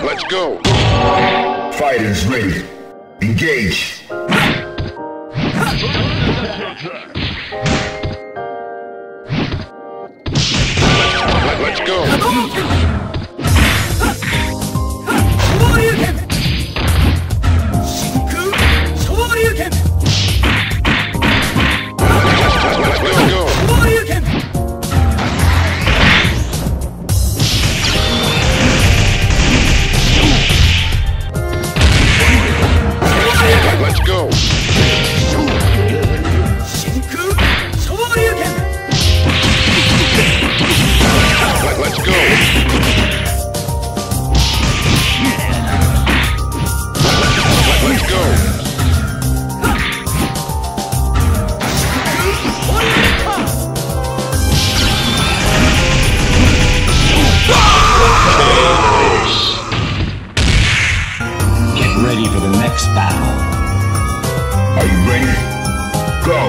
Let's go. Fighters ready. Engage. Let's go. Battle. Are you ready? Go!